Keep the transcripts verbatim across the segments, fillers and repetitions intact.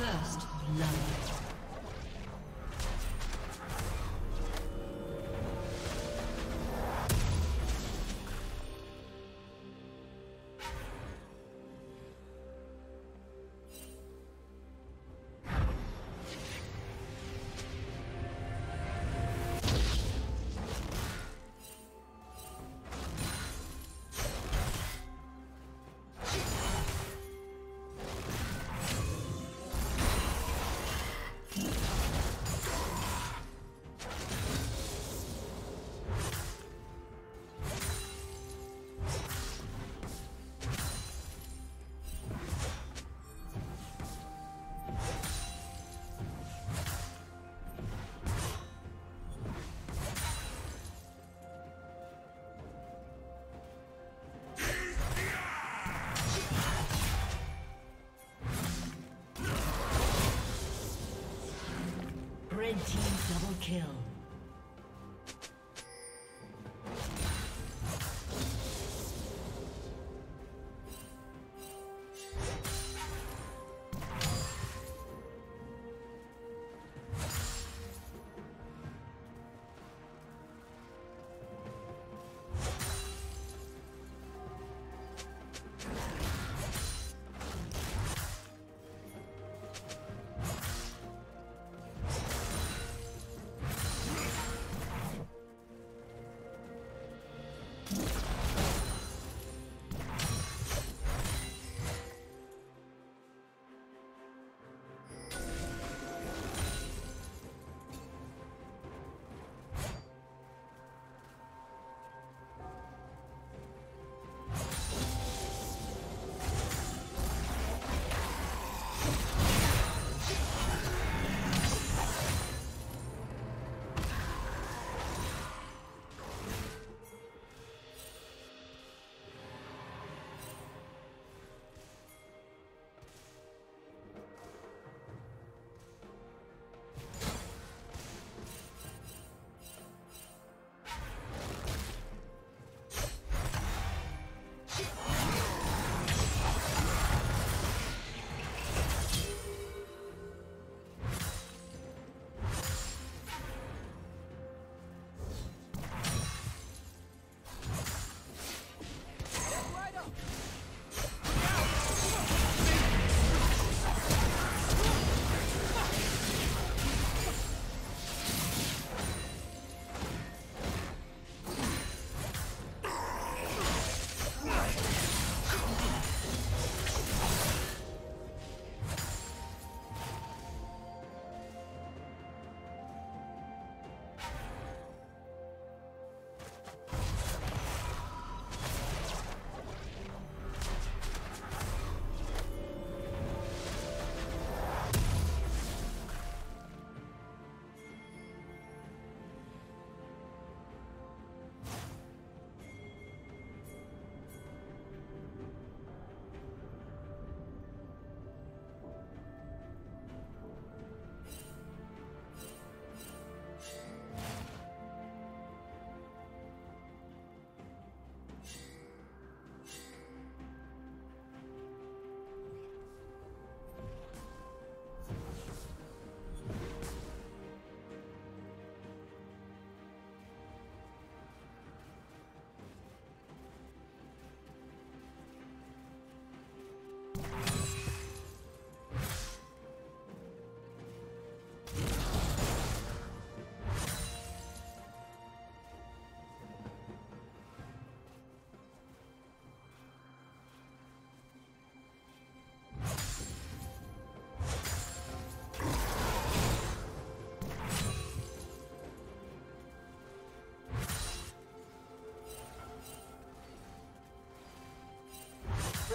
First love. Red team double kill.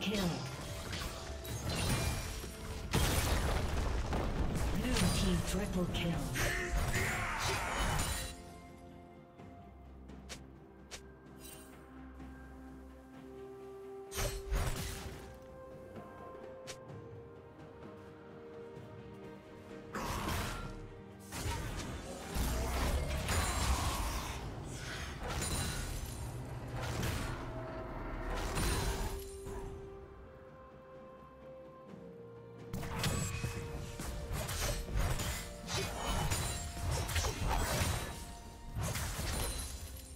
Kill. Blue team triple kill.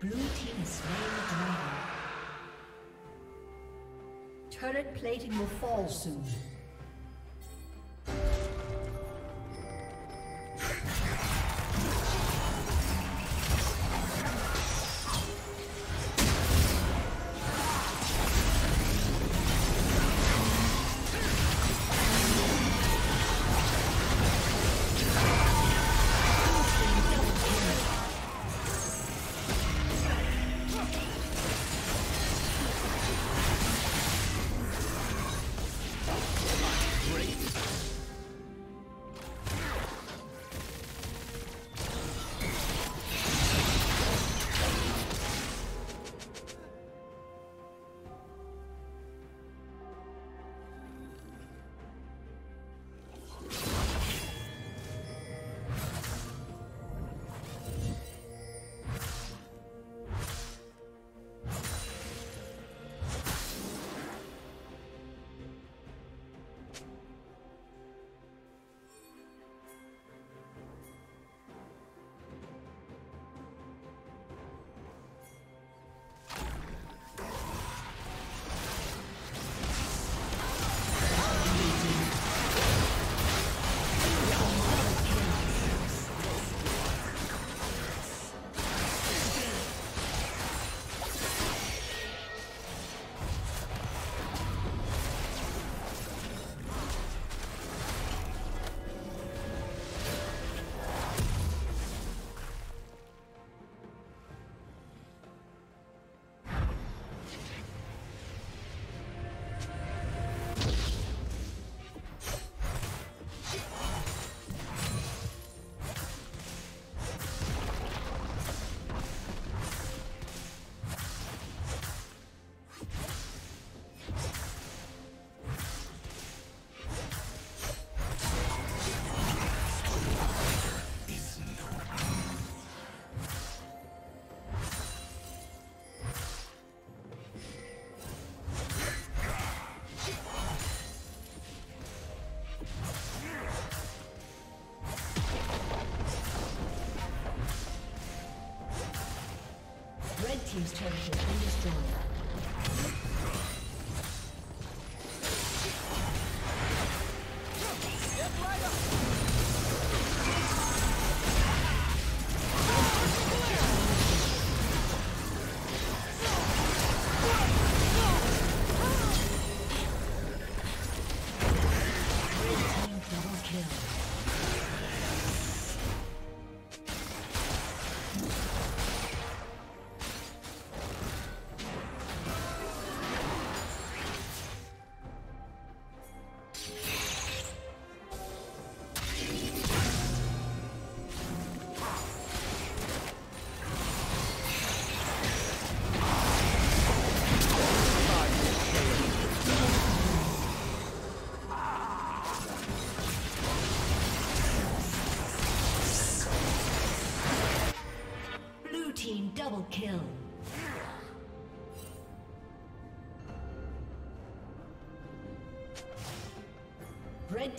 Blue team is very dry. Current plating will fall soon. Team's turret has been destroyed. Kill. Red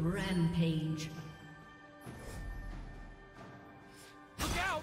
Rampage. Look out!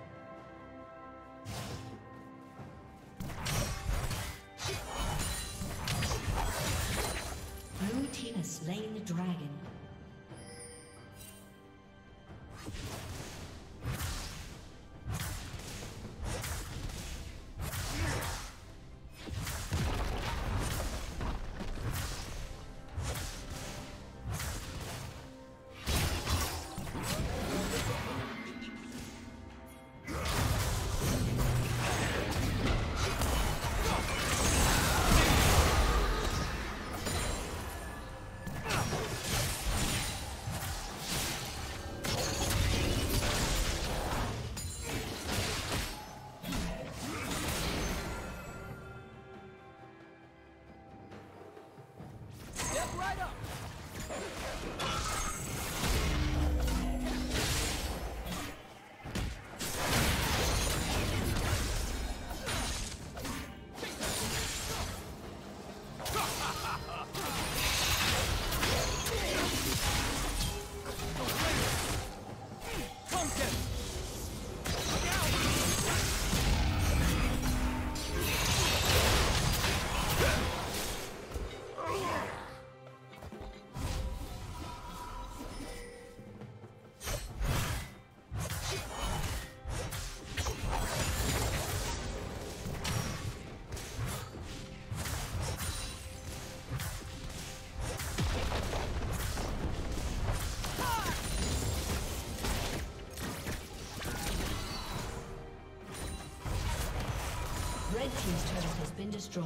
Blue team has slain the dragon. Team's turret has been destroyed.